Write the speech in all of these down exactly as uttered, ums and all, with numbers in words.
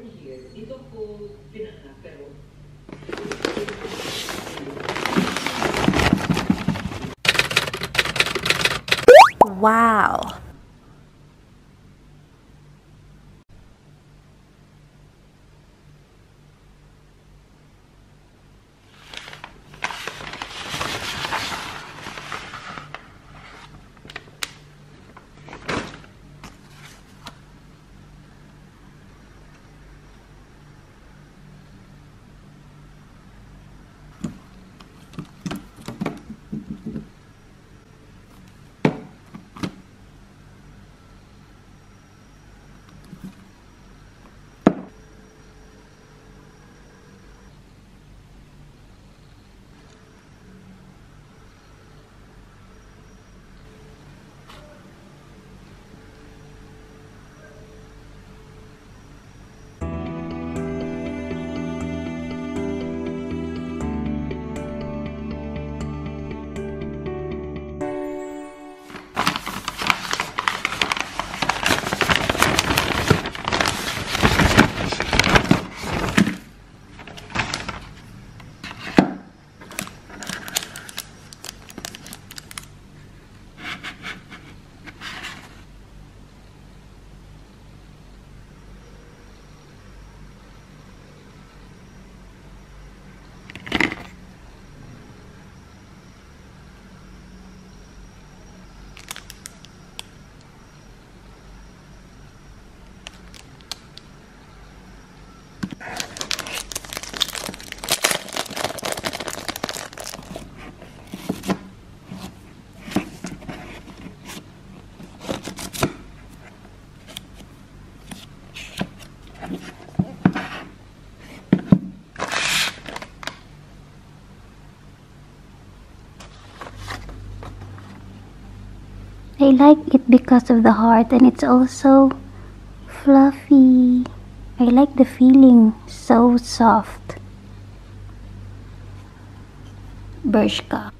over here, dito ko pinahanap, pero wow! I like it because of the heart, and it's also fluffy. I like the feeling, so soft. Bershka.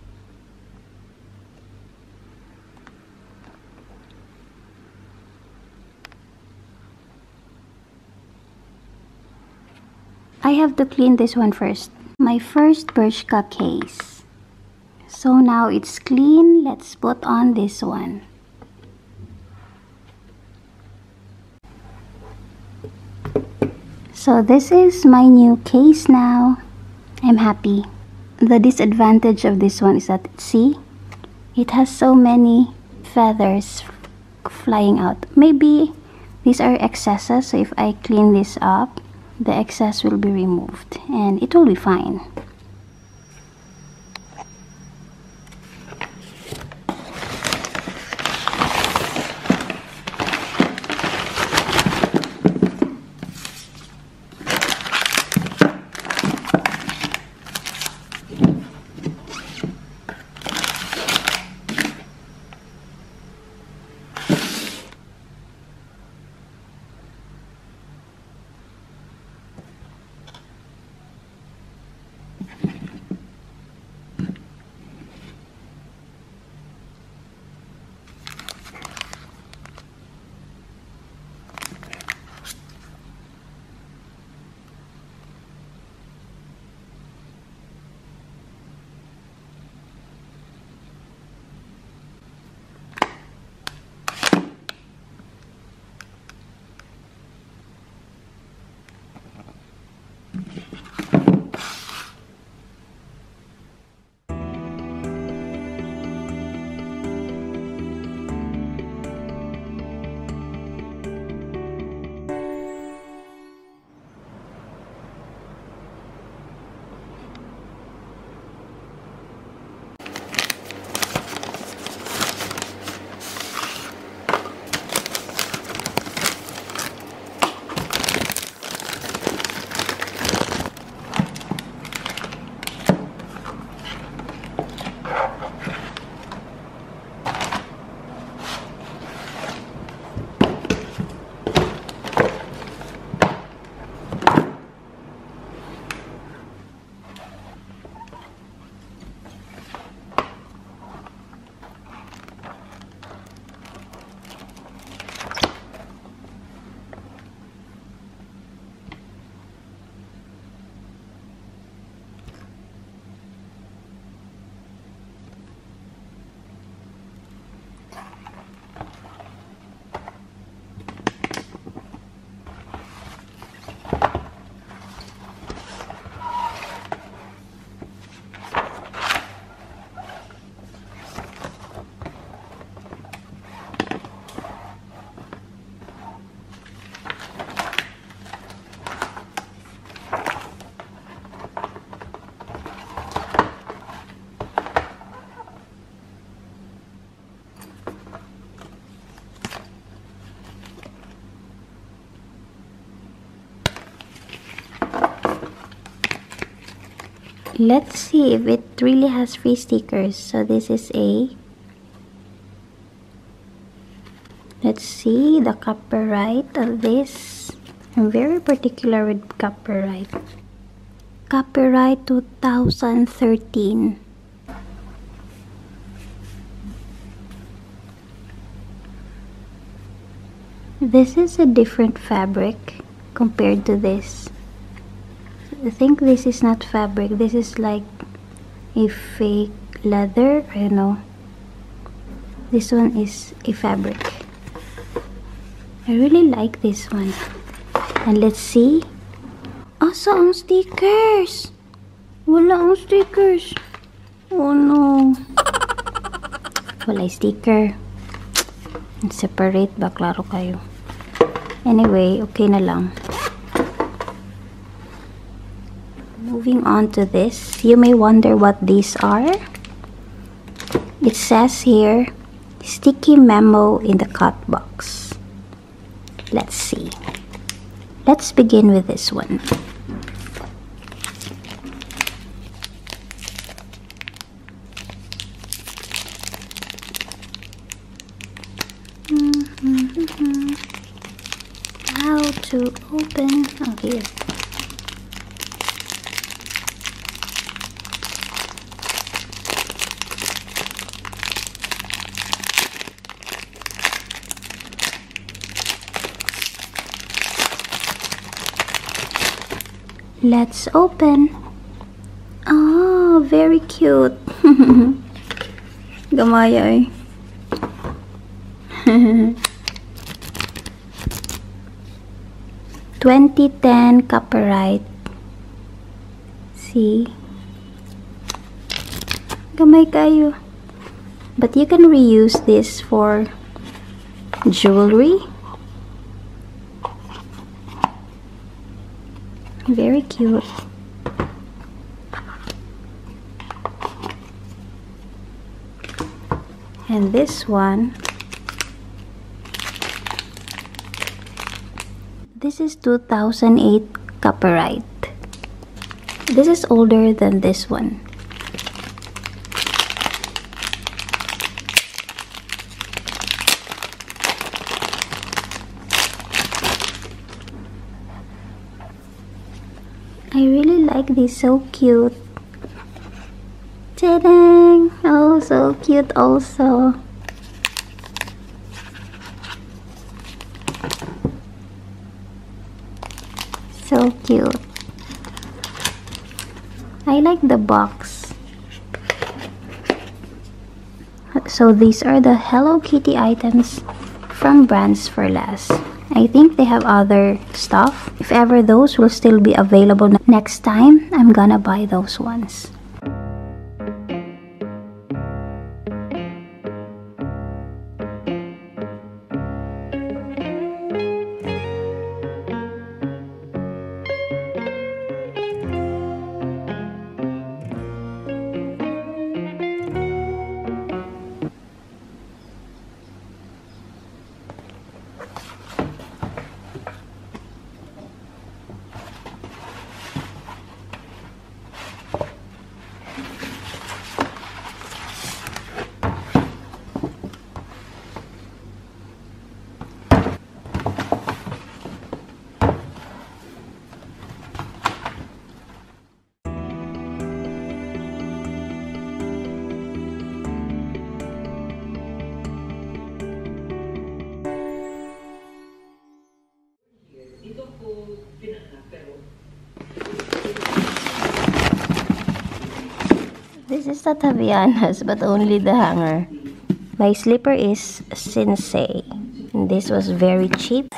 I have to clean this one first. My first Bershka case. So now it's clean, let's put on this one. So this is my new case now. I'm happy. The disadvantage of this one is that, see, it has so many feathers flying out. Maybe these are excesses, so if I clean this up, the excess will be removed and it will be fine. Let's see if it really has free stickers. So this is a, let's see the copyright of this. I'm very particular with copyright. Copyright twenty thirteen. This is a different fabric compared to this. I think this is not fabric. This is like a fake leather. I don't know. This one is a fabric. I really like this one. And let's see. Also on stickers. Wala on stickers. Oh no. Wala sticker. Separate ba? Klaro kayo. Anyway, okay na lang. Moving on to this, you may wonder what these are. It says here, sticky memo in the cut box. Let's see. Let's begin with this one. Mm-hmm, mm-hmm. How to open? Oh, here. Let's open. Oh, very cute. Gamaya eh. twenty ten copyright. See? Gamay kayo. But you can reuse this for jewelry. Very cute. And this one, this is two thousand eight copyright. This is older than this one. I really like this, so cute. Ta-dang! Oh, so cute also. So cute. I like the box. So these are the Hello Kitty items from Brands for Less. I think they have other stuff. If ever those will still be available next time, I'm gonna buy those ones. This is the Taviana's, but only the hanger. My slipper is Sensei. This was very cheap.